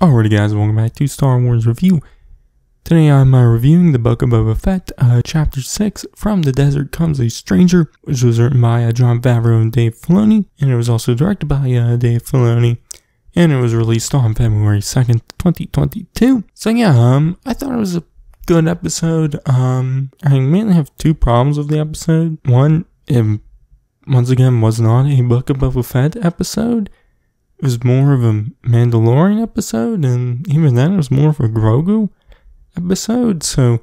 Alrighty guys, welcome back to Star Wars Review. Today I'm reviewing The Book of Boba Fett, Chapter 6, From the Desert Comes a Stranger, which was written by Jon Favreau and Dave Filoni, and it was also directed by Dave Filoni, and it was released on February 2nd, 2022. So yeah, I thought it was a good episode. I mainly have two problems with the episode. One, it once again was not a Book of Boba Fett episode. It was more of a Mandalorian episode, and even then it was more of a Grogu episode, so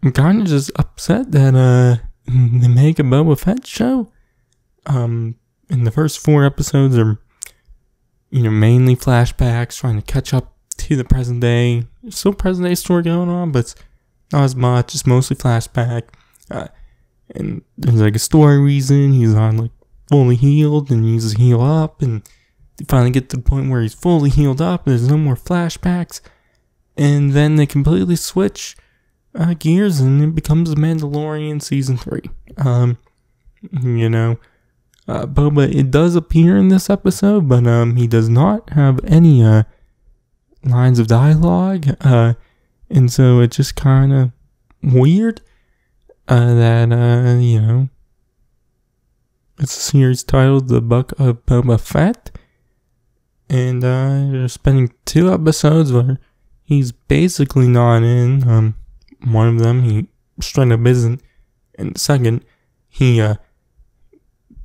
I'm kind of just upset that they make a Boba Fett show. And the first four episodes are, you know, mainly flashbacks, trying to catch up to the present day. There's still present day story going on, but it's not as much. It's mostly flashback. And there's like a story reason. He's on like fully healed and he needs to heal up, and they finally get to the point where he's fully healed up. There's no more flashbacks. And then they completely switch gears and it becomes The Mandalorian Season 3. You know, Boba, it does appear in this episode, but he does not have any lines of dialogue. And so it's just kind of weird that, you know, it's a series titled The Book of Boba Fett. And they're spending two episodes where he's basically not in. One of them he straight up isn't, and the second he you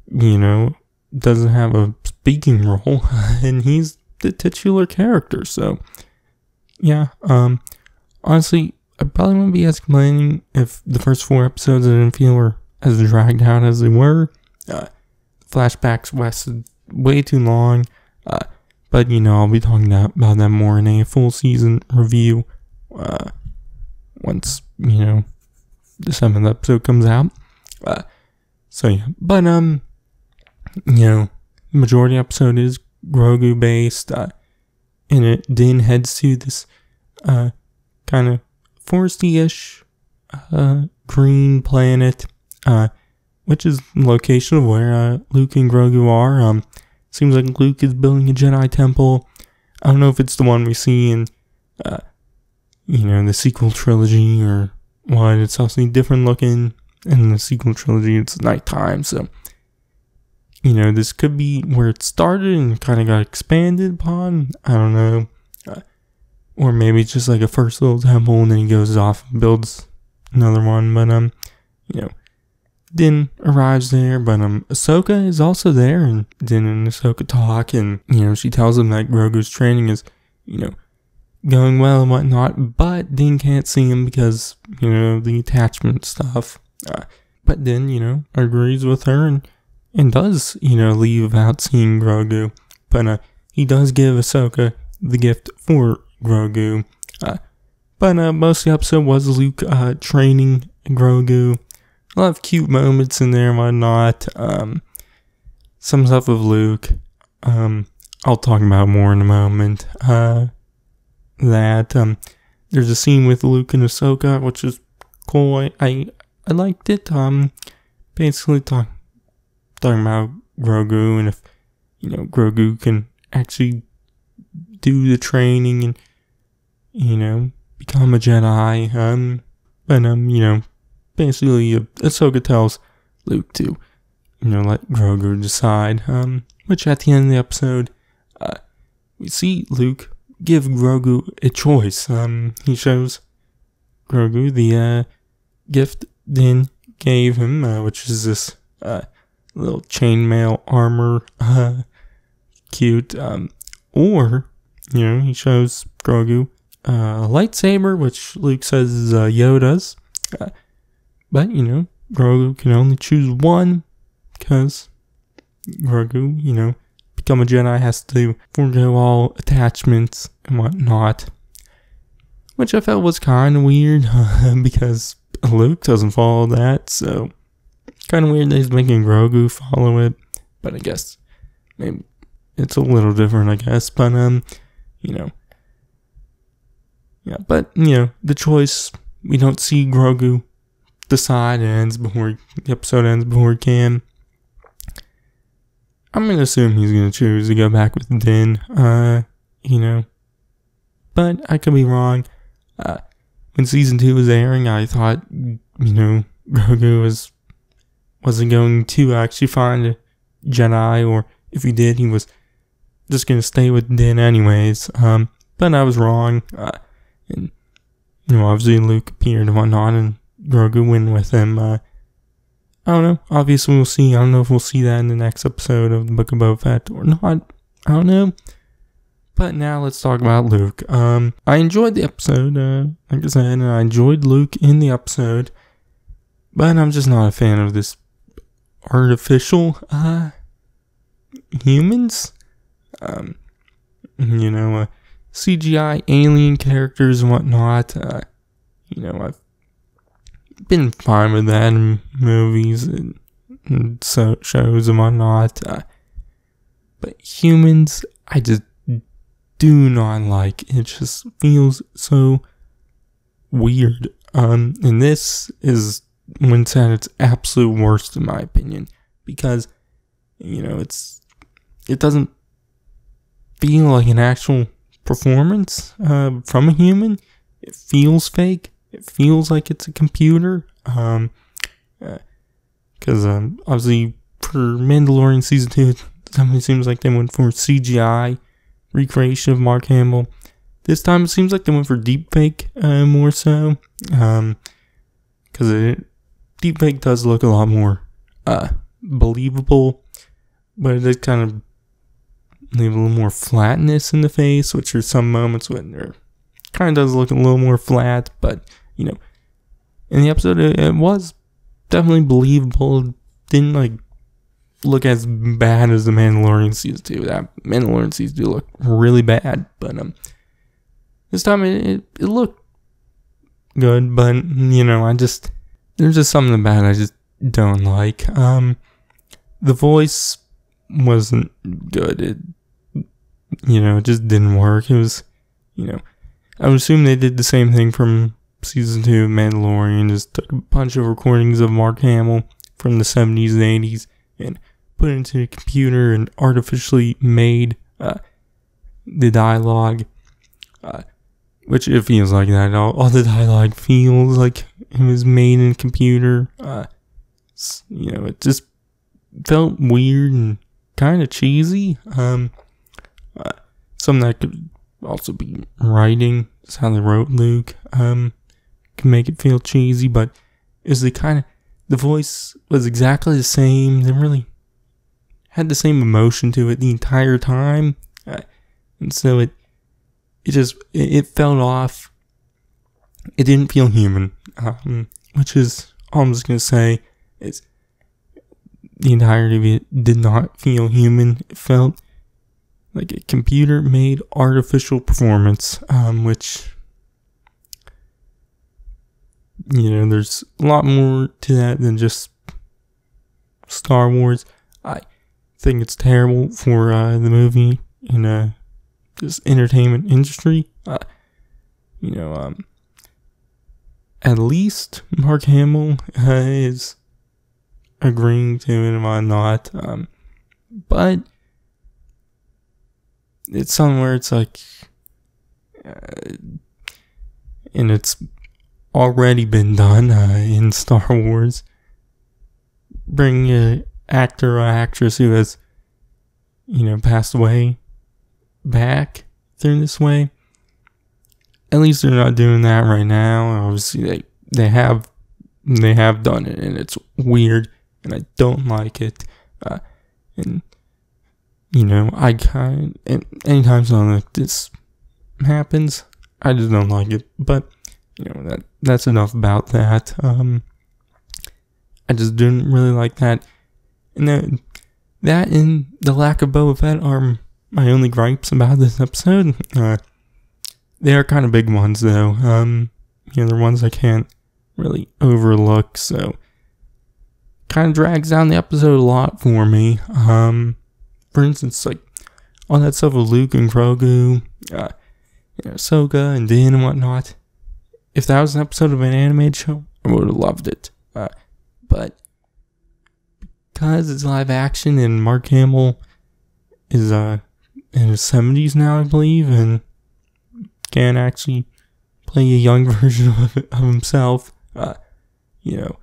know, doesn't have a speaking role, and he's the titular character. So yeah, honestly, I probably wouldn't be as complaining if the first four episodes I didn't feel were as dragged out as they were. Flashbacks lasted way too long. But, you know, I'll be talking about that more in a full season review once, you know, the 7th episode comes out. So, yeah. But, you know, the majority of the episode is Grogu-based, and Din heads to this kind of foresty-ish green planet, which is the location of where Luke and Grogu are. Seems like Luke is building a Jedi temple. I don't know if it's the one we see in, you know, the sequel trilogy or what. It's obviously different looking. In the sequel trilogy, it's nighttime, so, you know, this could be where it started and kind of got expanded upon. I don't know. Or maybe it's just like a first little temple and then he goes off and builds another one. But, you know, Din arrives there, but Ahsoka is also there, and Din and Ahsoka talk, and, you know, she tells him that Grogu's training is, you know, going well and whatnot, but Din can't see him because, you know, the attachment stuff. But Din, you know, agrees with her and does, you know, leave without seeing Grogu, but he does give Ahsoka the gift for Grogu. But most of the episode was Luke training Grogu. A lot of cute moments in there and whatnot. Some stuff with Luke. I'll talk about more in a moment. There's a scene with Luke and Ahsoka, which is cool. I liked it. Basically talking about Grogu, and if, you know, Grogu can actually do the training and, you know, become a Jedi. You know, basically, Ahsoka tells Luke to, you know, let Grogu decide, which at the end of the episode, we see Luke give Grogu a choice. He shows Grogu the gift Din gave him, which is this little chainmail armor, cute, or, you know, he shows Grogu a lightsaber, which Luke says is Yoda's. But, you know, Grogu can only choose one because Grogu, you know, become a Jedi, has to forego all attachments and whatnot. Which I felt was kind of weird because Luke doesn't follow that, so kind of weird that he's making Grogu follow it. But I guess maybe it's a little different, I guess. But, you know, yeah, but, you know, the choice, we don't see Grogu decide. It ends before the episode ends before he can. I'm gonna assume he's gonna choose to go back with Din. You know, but I could be wrong. When season 2 was airing, I thought, you know, Grogu wasn't going to actually find a Jedi, or if he did, he was just going to stay with Din anyways. But I was wrong. And, you know, obviously Luke appeared and whatnot, and Grogu went with him. I don't know. Obviously, we'll see. I don't know if we'll see that in the next episode of The Book of Boba Fett or not. I don't know. But now let's talk about Luke. I enjoyed the episode. Like I said, and I enjoyed Luke in the episode. But I'm just not a fan of this artificial humans. You know, CGI alien characters and whatnot. You know, I've been fine with that in movies and so shows and whatnot, but humans, I just do not like. It just feels so weird, and this is when it's at its absolute worst in my opinion, because, you know, it doesn't feel like an actual performance from a human. It feels fake. It feels like it's a computer, because obviously for Mandalorian Season 2, it definitely seems like they went for CGI recreation of Mark Hamill. This time it seems like they went for deepfake more so, because deepfake does look a lot more believable, but it does kind of leave a little more flatness in the face, which are some moments when they're kind of does look a little more flat, but, you know, in the episode, it was definitely believable. It didn't, like, look as bad as The Mandalorian Season 2. That Mandalorian Season 2 looked really bad, but, this time, it looked good, but, you know, there's just something about it I just don't like. The voice wasn't good. You know, it just didn't work. It was, you know, I would assume they did the same thing from Season 2 of Mandalorian, just took a bunch of recordings of Mark Hamill from the 70s and 80s and put it into a computer and artificially made the dialogue, which it feels like that. All the dialogue feels like it was made in a computer. You know, it just felt weird and kind of cheesy. Something that could also be writing, that's how they wrote Luke, can make it feel cheesy, but it was the voice was exactly the same, they really had the same emotion to it the entire time, and so it fell off, it didn't feel human, which is all I'm just gonna say, is the entirety of it did not feel human, it felt like a computer-made artificial performance, which, you know, there's a lot more to that than just Star Wars. I think it's terrible for the movie and this entertainment industry. You know, at least Mark Hamill is agreeing to it and whatnot, but it's somewhere it's like, and it's already been done in Star Wars. Bring an actor or actress who has, you know, passed away back through this way. At least they're not doing that right now. Obviously, they have done it, and it's weird, and I don't like it, and, you know, anytime something like this happens, I just don't like it. But, you know, that's enough about that. I just didn't really like that. And that and the lack of Boba Fett are my only gripes about this episode. They are kind of big ones, though. You know, they're ones I can't really overlook, so kind of drags down the episode a lot for me. For instance, like, all that stuff with Luke and Grogu, you know, Ahsoka and Din and whatnot. If that was an episode of an animated show, I would have loved it. But because it's live action and Mark Hamill is in his 70s now, I believe, and can actually play a young version of himself, you know,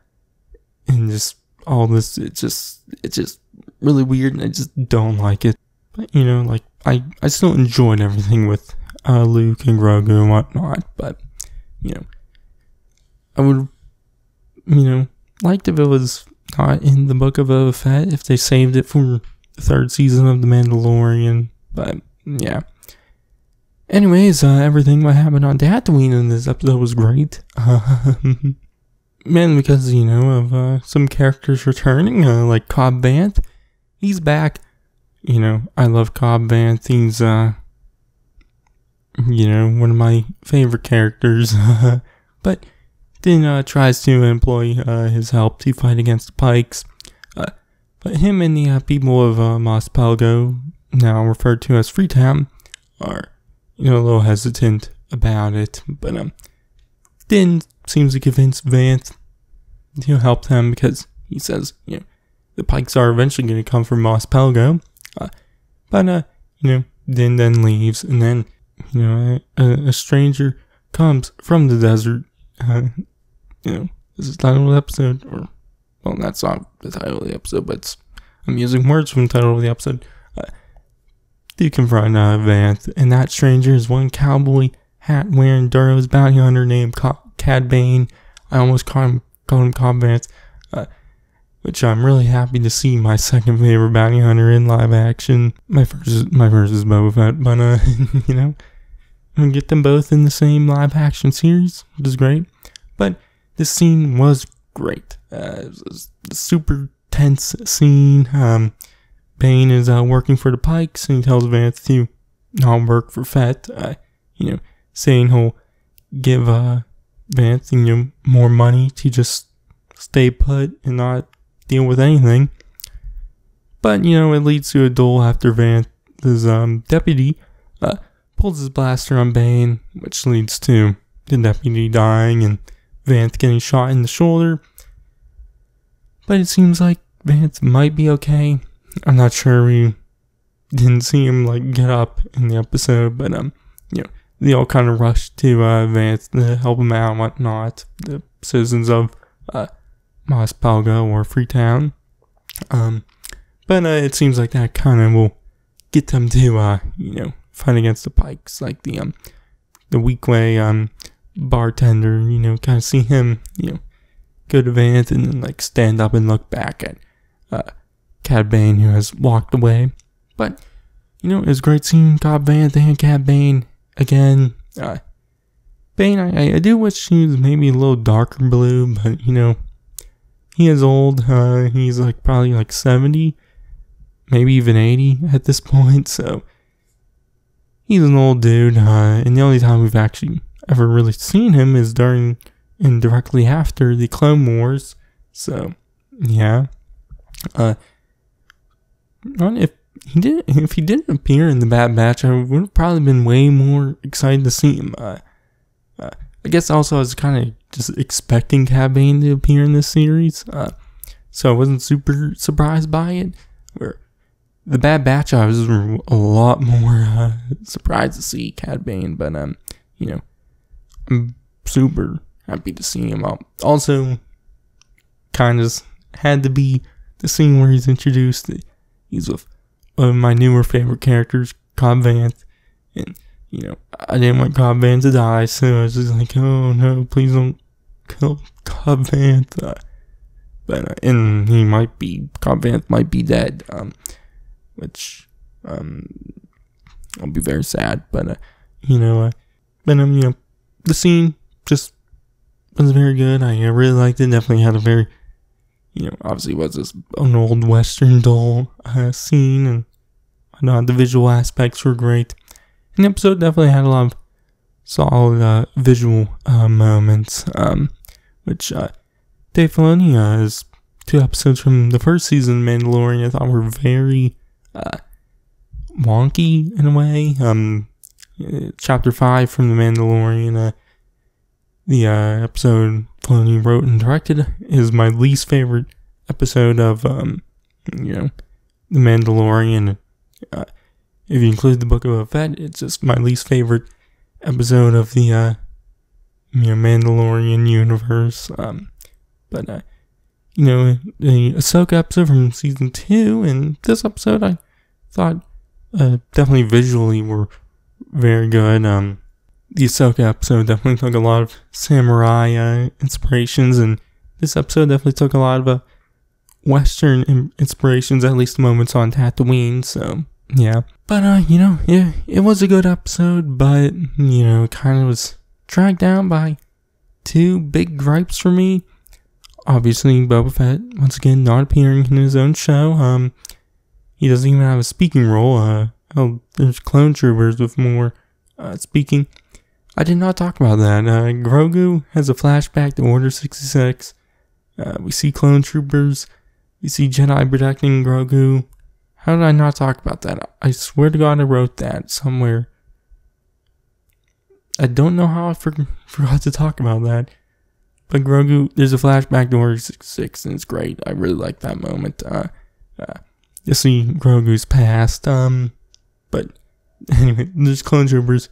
and just all this, it's just really weird, and I just don't like it. But, you know, like, I still enjoyed everything with Luke and Grogu and whatnot, but, you know, I would, you know, liked if it was not in the Book of Boba Fett, if they saved it for the third season of The Mandalorian, but, yeah. Anyways, everything that happened on Tatooine in this episode was great. Man, because, you know, of some characters returning, like Cobb Vanth, he's back. You know, I love Cobb Vanth. He's, you know, one of my favorite characters. But then tries to employ his help to fight against the Pikes. But him and the people of Mos Pelgo, now referred to as Freetown, are, you know, a little hesitant about it. But Din seems to convince Vanth to help them, because he says, you know, the Pikes are eventually going to come from Mos Pelgo. But you know, Din then leaves, and then, you know, a stranger comes from the desert. You know, this is the title of the episode, or, well, that's not the title of the episode, but it's, I'm using words from the title of the episode, to confront Vanth, and that stranger is one cowboy hat wearing Duro's bounty hunter named Cad Bane. I almost called him Cobb Vanth, which I'm really happy to see my second favorite bounty hunter in live action. My first is Boba Fett, but, you know, we get them both in the same live action series, which is great. But this scene was great. It was a super tense scene. Bane is working for the Pikes, and he tells Vanth to not work for Fett, you know, saying he'll give Vanth, you know, more money to just stay put and not deal with anything. But, you know, it leads to a duel after Vanth's deputy pulls his blaster on Bane, which leads to the deputy dying and Vanth getting shot in the shoulder. But it seems like Vanth might be okay. I'm not sure, we didn't see him, like, get up in the episode, but, you know, they all kind of rushed to Vanth to help him out and whatnot, the citizens of Mos Pelgo or Freetown. But it seems like that kind of will get them to, you know, fight against the Pikes, like the Weequay bartender, you know, kind of see him, you know, go to Vanth and then, like, stand up and look back at Cad Bane, who has walked away. But, you know, it was great seeing Cobb Vanth and Cad Bane again. Bane, I do wish she was maybe a little darker blue, but, you know, he is old. He's, like, probably, like, 70, maybe even 80 at this point, so he's an old dude, and the only time we've actually ever really seen him is during and directly after the Clone Wars, so, yeah. If he didn't appear in the Bad Batch, I would have probably been way more excited to see him. I guess also I was kind of just expecting Cad Bane to appear in this series, so I wasn't super surprised by it. Where the Bad Batch, I was a lot more surprised to see Cad Bane, but you know, I'm super happy to see him. Also, kind of had to be the scene where he's introduced. He's with one of my newer favorite characters, Cobb Vanth, and, you know, I didn't want Cobb Vanth to die, so I was just like, oh no, please don't kill Cobb Vanth. And he might be, Cobb Vanth might be dead, which, I'll be very sad, but, you know, you know, the scene just was very good. I really liked it. Definitely had a very, you know, obviously was this an old western dull scene, and the visual aspects were great. And the episode definitely had a lot of solid visual moments, which Dave Filoni is 2 episodes from the first season of Mandalorian I thought were very wonky in a way. Chapter 5 from The Mandalorian, the episode Filoni wrote and directed, is my least favorite episode of, you know, The Mandalorian. If you include the Book of Boba Fett, it's just my least favorite episode of the Mandalorian universe. The Ahsoka episode from season 2 and this episode, I thought definitely visually were very good. The Ahsoka episode definitely took a lot of samurai inspirations, and this episode definitely took a lot of Western inspirations, at least moments on Tatooine, so, yeah. But, yeah, it was a good episode, but, it kind of was dragged down by two big gripes for me. Obviously, Boba Fett, once again, not appearing in his own show. He doesn't even have a speaking role. There's clone troopers with more speaking. I did not talk about that. Grogu has a flashback to Order 66. We see clone troopers. We see Jedi protecting Grogu. How did I not talk about that? I swear to God I wrote that somewhere. I don't know how I forgot to talk about that. But Grogu, there's a flashback to Order 66, and it's great. I really like that moment. You see Grogu's past. But anyway, there's clone troopers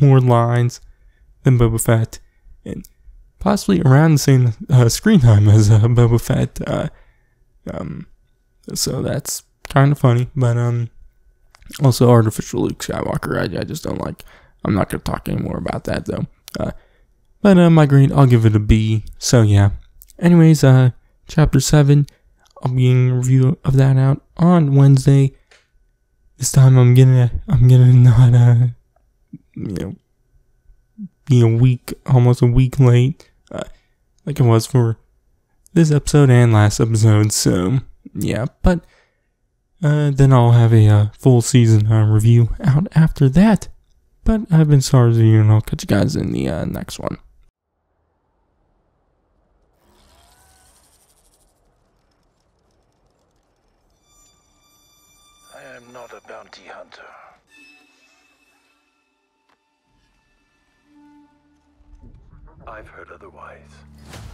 more lines than Boba Fett, and possibly around the same screen time as Boba Fett. So that's kind of funny, but also artificial Luke Skywalker. I just don't like. I'm not gonna talk anymore about that though. But my grade, I'll give it a B. So yeah. Anyways, chapter 7, I'll be getting a review of that out on Wednesday. This time I'm gonna not be almost a week late, like it was for this episode and last episode. So yeah, but then I'll have a full season review out after that. But I've been StarZU, and I'll catch you guys in the next one. I am not a bounty hunter. I've heard otherwise.